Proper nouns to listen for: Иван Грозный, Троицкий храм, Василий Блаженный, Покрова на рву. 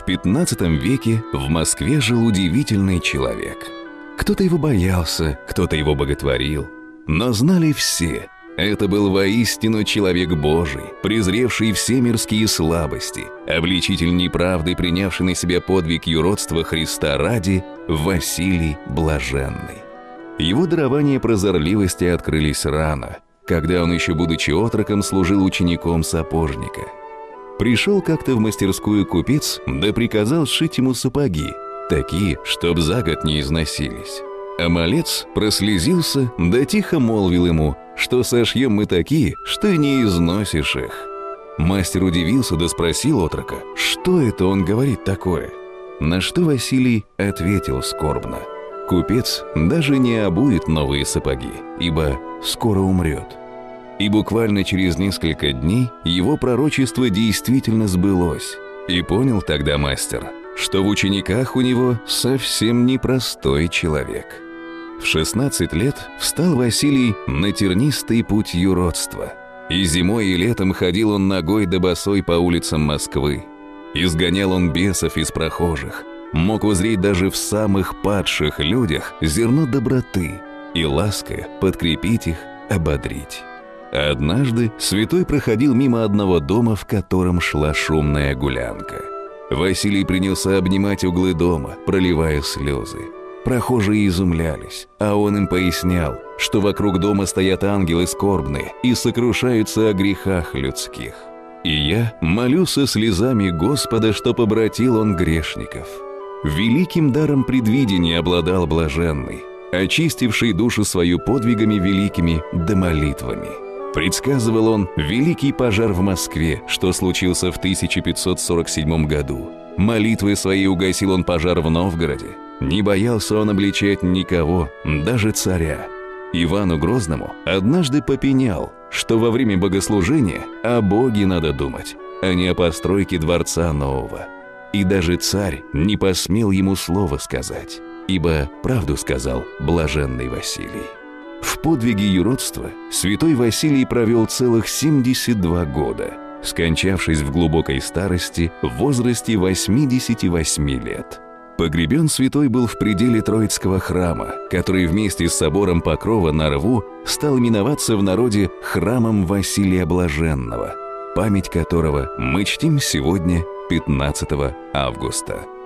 В 15 веке в Москве жил удивительный человек. Кто-то его боялся, кто-то его боготворил, но знали все – это был воистину человек Божий, презревший все мирские слабости, обличитель неправды, принявший на себя подвиг юродства Христа ради, Василий Блаженный. Его дарование прозорливости открылись рано, когда он еще, будучи отроком, служил учеником сапожника. Пришел как-то в мастерскую купец, да приказал сшить ему сапоги, такие, чтоб за год не износились. А малец прослезился, да тихо молвил ему, что сошьем мы такие, что не износишь их. Мастер удивился, да спросил отрока, что это он говорит такое. На что Василий ответил скорбно: купец даже не обует новые сапоги, ибо скоро умрет. И буквально через несколько дней его пророчество действительно сбылось. И понял тогда мастер, что в учениках у него совсем непростой человек. В 16 лет встал Василий на тернистый путь юродства. И зимой, и летом ходил он ногой да босой по улицам Москвы. Изгонял он бесов из прохожих. Мог узреть даже в самых падших людях зерно доброты и лаская подкрепить их, ободрить. Однажды святой проходил мимо одного дома, в котором шла шумная гулянка. Василий принялся обнимать углы дома, проливая слезы. Прохожие изумлялись, а он им пояснял, что вокруг дома стоят ангелы скорбные и сокрушаются о грехах людских. «И я молю со слезами Господа, чтоб обратил он грешников». Великим даром предвидения обладал блаженный, очистивший душу свою подвигами великими да молитвами. Предсказывал он великий пожар в Москве, что случился в 1547 году. Молитвой своей угасил он пожар в Новгороде. Не боялся он обличать никого, даже царя. Ивану Грозному однажды попенял, что во время богослужения о Боге надо думать, а не о постройке дворца нового. И даже царь не посмел ему слова сказать, ибо правду сказал блаженный Василий. В подвиге юродства святой Василий провел целых 72 года, скончавшись в глубокой старости в возрасте 88 лет. Погребен святой был в пределе Троицкого храма, который вместе с собором Покрова на Рву стал именоваться в народе храмом Василия Блаженного, память которого мы чтим сегодня, 15 августа.